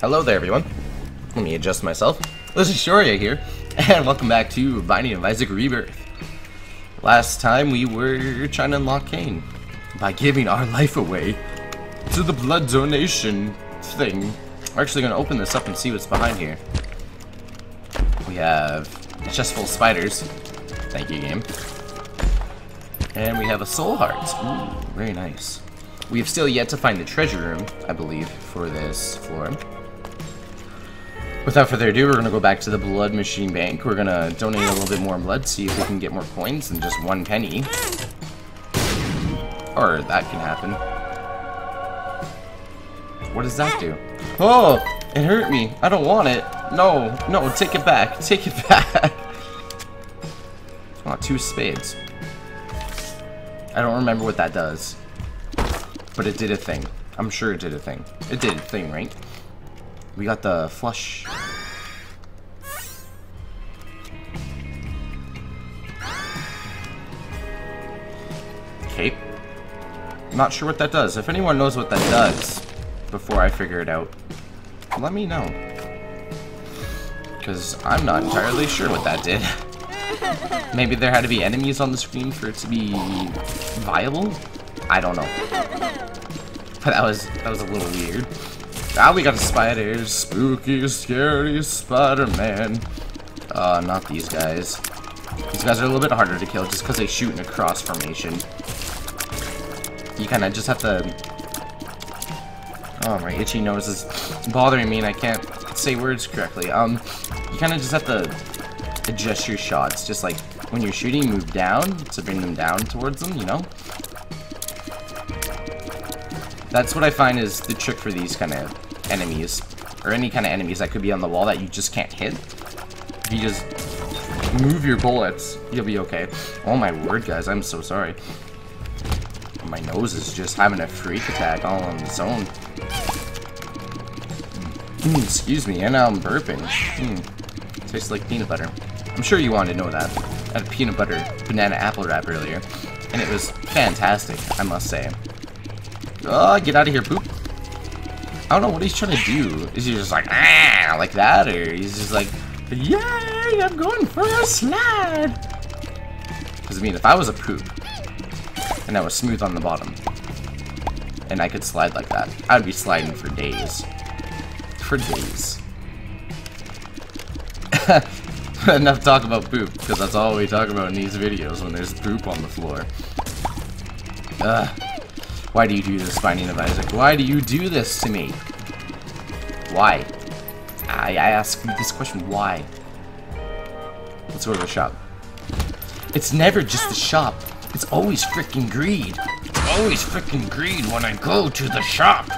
Hello there, everyone. Let me adjust myself. This is Shoria here, and welcome back to Binding of Isaac Rebirth. Last time we were trying to unlock Cain by giving our life away to the blood donation thing. We're actually going to open this up and see what's behind here. We have a chest full of spiders. Thank you, game. And we have a soul heart. Ooh, very nice. We have still yet to find the treasure room, I believe, for this floor. Without further ado, we're going to go back to the blood machine bank. We're going to donate a little bit more blood, see if we can get more coins than just 1 penny. Or that can happen. What does that do? Oh, it hurt me. I don't want it. No, no, take it back. Take it back. Oh, 2 spades. I don't remember what that does. But it did a thing. I'm sure it did a thing. It did a thing, right? We got the flush. Okay. Not sure what that does. If anyone knows what that does before I figure it out, let me know. Because I'm not entirely sure what that did. Maybe there had to be enemies on the screen for it to be viable? I don't know. But that was a little weird. Ah, we got the spiders. Spooky, scary Spider-Man. Not these guys. These guys are a little bit harder to kill just because they shoot in a cross formation. You kind of just have to... Oh, my itchy nose is bothering me and I can't say words correctly. You kind of just have to adjust your shots. Just like when you're shooting, move down to bring them down towards them, you know? That's what I find is the trick for these kind of enemies, or any kind of enemies that could be on the wall that you just can't hit. If you just move your bullets, you'll be okay. Oh my word, guys, I'm so sorry. My nose is just having a freak attack all on its own. Excuse me, and I'm burping. Tastes like peanut butter. I'm sure you wanted to know that. I had a peanut butter banana apple wrap earlier, and it was fantastic, I must say. Get out of here, poop. I don't know what he's trying to do. Is he just like, ah, like that? Or he's just like, yay, I'm going for a slide. Because, I mean, if I was a poop, and I was smooth on the bottom, and I could slide like that, I'd be sliding for days. For days. Enough talk about poop, because that's all we talk about in these videos when there's poop on the floor. Ugh. Why do you do this, Binding of Isaac? Why do you do this to me? Why? I ask you this question, why? Let's go to the shop. It's never just the shop. It's always freaking greed. It's always freaking greed when I go to the shop.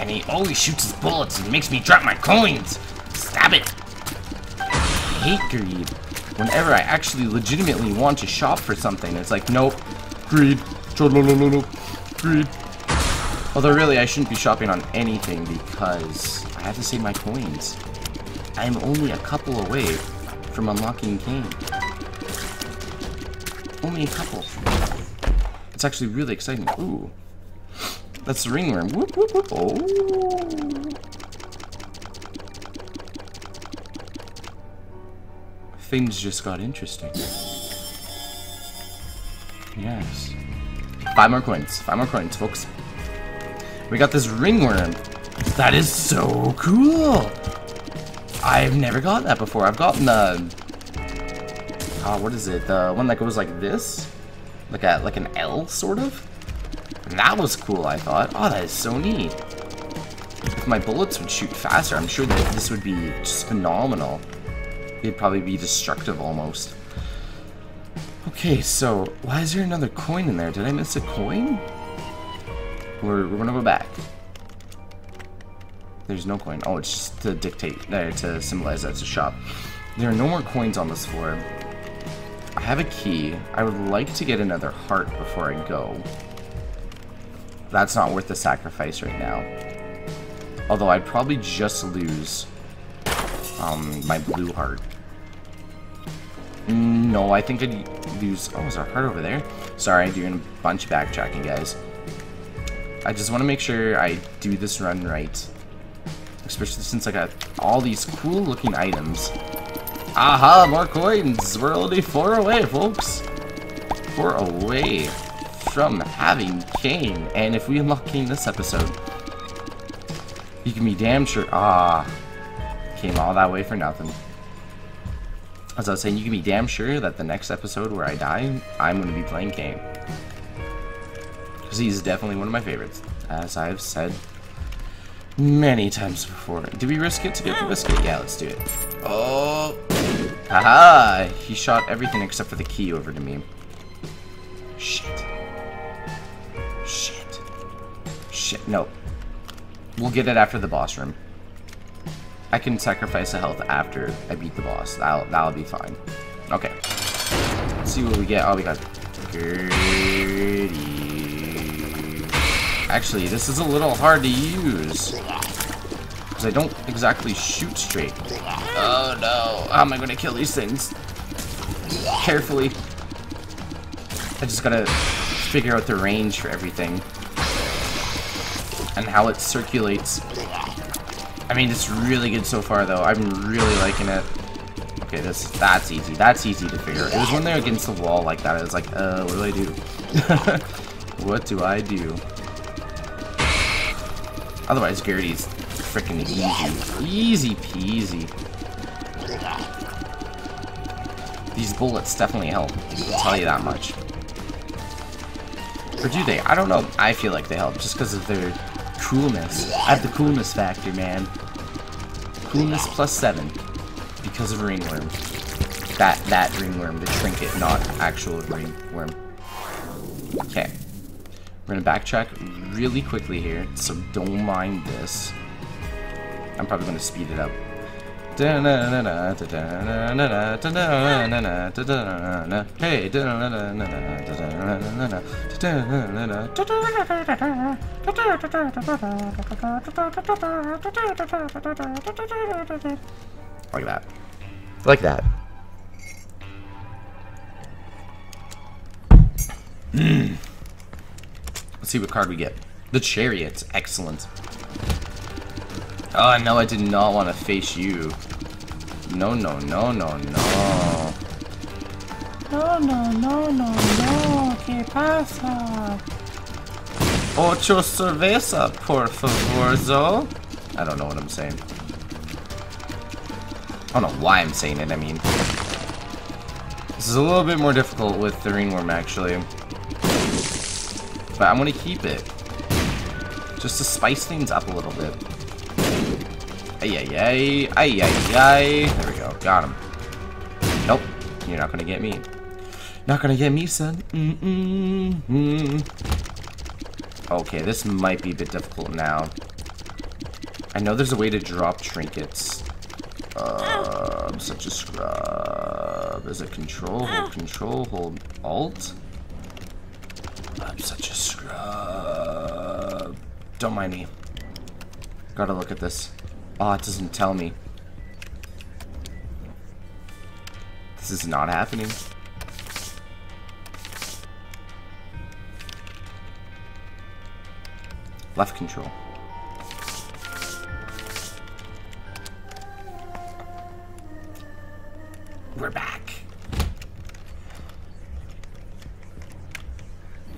And he always shoots his bullets and makes me drop my coins. Stop it. I hate greed. Whenever I actually legitimately want to shop for something, it's like, nope, greed. Greed. Although really, I shouldn't be shopping on anything because I have to save my coins. I am only a couple away from unlocking Cain. Only a couple. It's actually really exciting. Ooh. That's the ringworm. Whoop, whoop, whoop. Oh. Things just got interesting. Yes. 5 more coins. 5 more coins, folks. We got this ringworm. That is so cool. I've never gotten that before. I've gotten the... Oh, what is it? The one that goes like this? Like an L, sort of? And that was cool, I thought. Oh, that is so neat. If my bullets would shoot faster, I'm sure that this would be just phenomenal. It'd probably be destructive, almost. Okay, so why is there another coin in there? Did I miss a coin? We're gonna go back. There's no coin. Oh, it's just to dictate there to symbolize that it's a shop. There are no more coins on this floor. I have a key. I would like to get another heart before I go. That's not worth the sacrifice right now. Although I'd probably just lose my blue heart. No, I think I'd lose... Oh, is our heart over there? Sorry, doing a bunch of backtracking, guys. I just want to make sure I do this run right. Especially since I got all these cool looking items. Aha, more coins! We're only 4 away, folks! 4 away from having Cain. And if we unlock Cain this episode, you can be damn sure. Ah, came all that way for nothing. As I was saying, you can be damn sure that the next episode where I die, I'm going to be playing Cain. Because he's definitely one of my favorites, as I've said many times before. Did we risk it to get the biscuit? Yeah, let's do it. Oh! Haha! He shot everything except for the key over to me. Shit. Shit. Shit. No. We'll get it after the boss room. I can sacrifice a health after I beat the boss. That'll be fine. Okay. Let's see what we get. Oh, we got Gertie. Actually, this is a little hard to use, because I don't exactly shoot straight. Oh no. How am I going to kill these things? Carefully. I just gotta figure out the range for everything. And how it circulates. I mean, it's really good so far, though. I'm really liking it. Okay, that's easy. That's easy to figure out. It was when they were against the wall like that. I was like, what do I do? What do I do? Otherwise, Gertie's freaking easy. Easy peasy. These bullets definitely help. I'll tell you that much. Or do they? I don't know. I feel like they help just because of their coolness. I have the coolness factor, man. Coolness +7 because of ringworm. That ringworm, the trinket, not actual ringworm. Okay, we're gonna backtrack really quickly here, so don't mind this. I'm probably gonna speed it up. Like that. Like that. Let's see what card we get. The Chariot. Excellent. Oh, no, I did not want to face you. No, no, no, no, no. No, no, no, no, no. ¿Qué pasa? 8 cerveza, por favorzo. I don't know what I'm saying. I don't know why I'm saying it, I mean. This is a little bit more difficult with the ringworm, actually. But I'm going to keep it. Just to spice things up a little bit. Ay, ay, ay, ay, ay, ay. There we go, got him. Nope, you're not gonna get me. Not gonna get me, son. Okay, this might be a bit difficult now. I know there's a way to drop trinkets. I'm such a scrub. Is it control, hold, control, hold, alt? I'm such a scrub. Don't mind me. Gotta look at this. Oh, it doesn't tell me. This is not happening. Left control. We're back.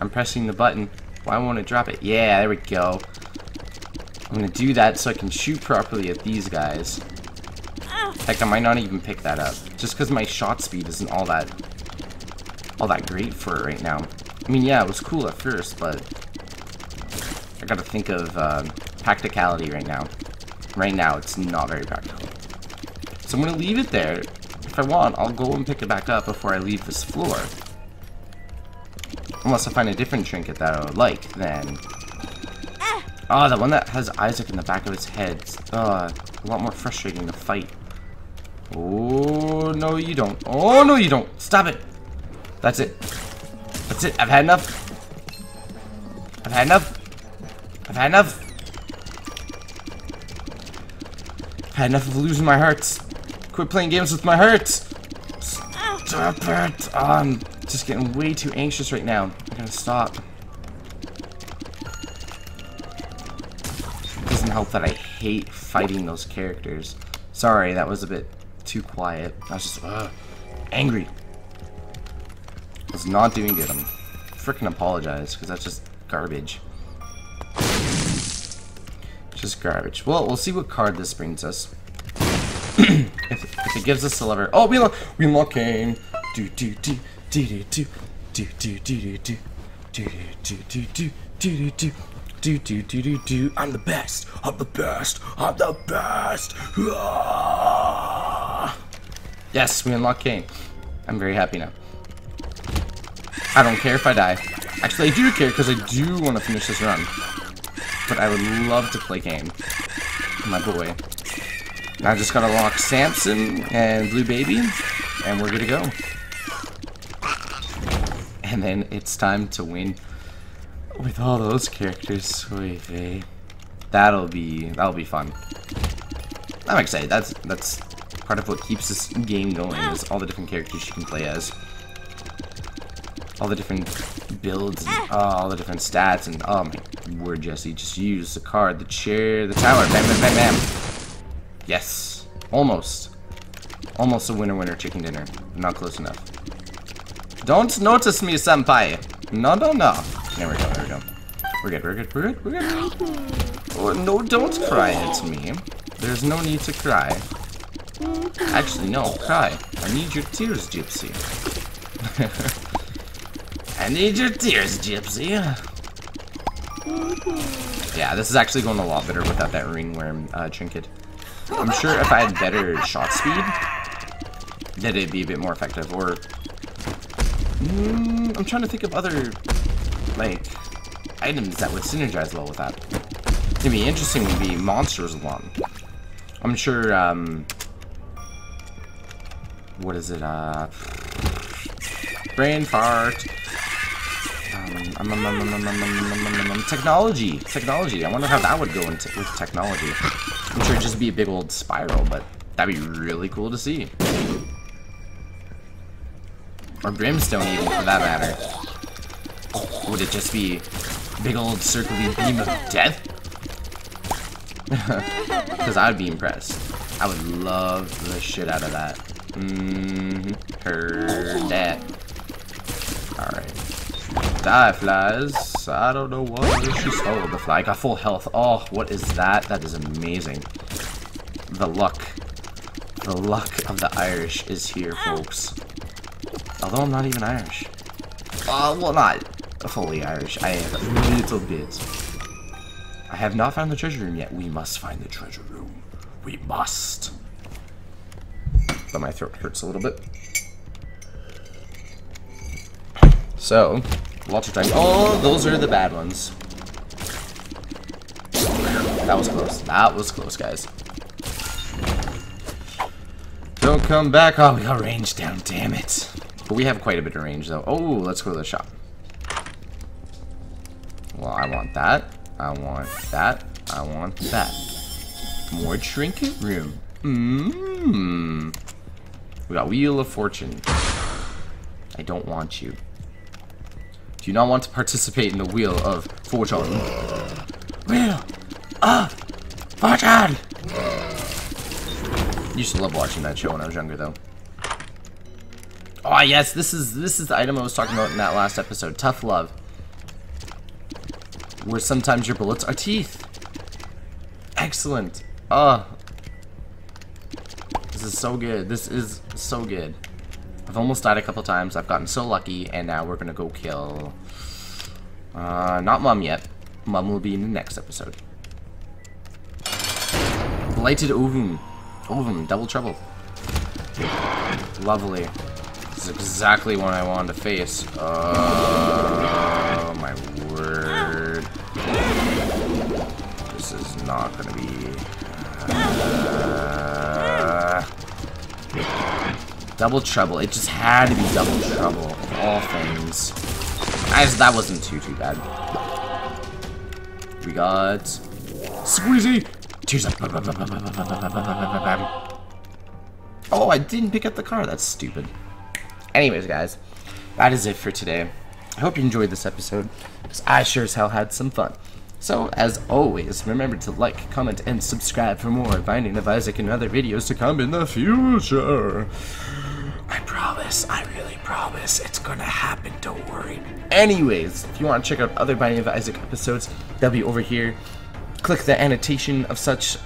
I'm pressing the button. Why won't it drop it? Yeah, there we go. I'm gonna do that so I can shoot properly at these guys. Heck, I might not even pick that up. Just because my shot speed isn't all that great for it right now. I mean, yeah, it was cool at first, but I gotta think of practicality right now. Right now, it's not very practical. So I'm gonna leave it there. If I want, I'll go and pick it back up before I leave this floor. Unless I find a different trinket that I would like, then... Oh, the one that has Isaac in the back of its head. A lot more frustrating to fight. Oh, no you don't. Oh, no you don't. Stop it. That's it. That's it. I've had enough. I've had enough. I've had enough. I've had enough of losing my hearts. Quit playing games with my hearts. Stop it. Oh, I'm just getting way too anxious right now. I'm gonna stop. help that I hate fighting those characters. Sorry, that was a bit too quiet. I was just angry. I was not doing good. I'm freaking apologize, because that's just garbage. Just garbage. Well, we'll see what card this brings us. If it gives us a lever. Oh, we unlock Cain. Do do do do do do do do do do do do do do. Do do do do do. I'm the best. I'm the best. I'm the best. Ah! Yes, we unlock Cain. I'm very happy now. I don't care if I die. Actually, I do care because I do want to finish this run. But I would love to play Cain, my boy. Now I just gotta unlock Samson and Blue Baby, and we're good to go. And then it's time to win. With all those characters, sweet, eh? That'll be fun. I'm excited. That's part of what keeps this game going, is all the different characters you can play as, all the different builds, and, all the different stats, and oh my word, Jesse, just use the card, the chair, the tower, bam, bam, bam, bam. Yes, almost a winner chicken dinner. Not close enough. Don't notice me, senpai. No. There we go. We're good. Oh, no, don't cry at me. There's no need to cry. Actually, no, cry. I need your tears, Gypsy. I need your tears, Gypsy. Yeah, this is actually going a lot better without that ringworm trinket. I'm sure if I had better shot speed, that it'd be a bit more effective. Or, I'm trying to think of other, like, items that would synergize well with that. It'd be interesting would be Monstro's Lung. I'm sure, what is it, brain fart. Technology. I wonder how that would go into with technology. I'm sure it'd just be a big old spiral, but that'd be really cool to see. Or Brimstone, even, for that matter. Would it just be big old circling beam of death? Because I'd be impressed. I would love the shit out of that. Heard that. Alright. Die, flies. I don't know what she's... Oh, the fly got full health. Oh, what is that? That is amazing. The luck. The luck of the Irish is here, folks. Although I'm not even Irish. Well, not fully Irish. I am a little bit. I have not found the treasure room yet. We must find the treasure room. We must. But my throat hurts a little bit. So, lots of time. Oh, those are the bad ones. That was close. That was close, guys. Don't come back. Oh, we got range down. Damn it. But we have quite a bit of range, though. Oh, let's go to the shop. Well, I want that. I want that. I want that. More trinket room. Mmm. We got Wheel of Fortune. I don't want you. Do you not want to participate in the Wheel of Fortune? Wheel of Fortune! Used to love watching that show when I was younger, though. Oh yes, this is the item I was talking about in that last episode, Tough Love. Where sometimes your bullets are teeth. Excellent. This is so good. This is so good. I've almost died a couple times. I've gotten so lucky, and now we're gonna go kill. Not Mum yet. Mum will be in the next episode. Blighted Ovum. Ovum, double trouble. Lovely. Is exactly what I wanted to face. Oh my word. This is not gonna be double trouble. It just had to be double trouble of all things. As that wasn't too bad. We got Squeezy! Tears up. Oh, I didn't pick up the car, that's stupid. Anyways, guys, that is it for today. I hope you enjoyed this episode, because I sure as hell had some fun. So, as always, remember to like, comment, and subscribe for more Binding of Isaac and other videos to come in the future. I promise, I really promise, it's gonna happen, don't worry. Anyways, if you want to check out other Binding of Isaac episodes, they'll be over here. Click the annotation of such,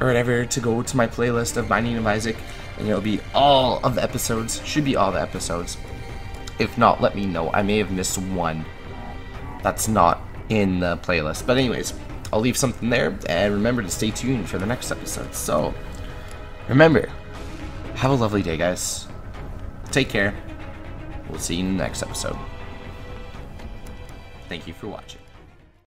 or whatever, to go to my playlist of Binding of Isaac, and it'll be all of the episodes, should be all the episodes. If not, let me know, I may have missed one that's not in the playlist. But anyways, I'll leave something there, and remember to stay tuned for the next episode. So, remember, have a lovely day, guys. Take care. We'll see you in the next episode. Thank you for watching.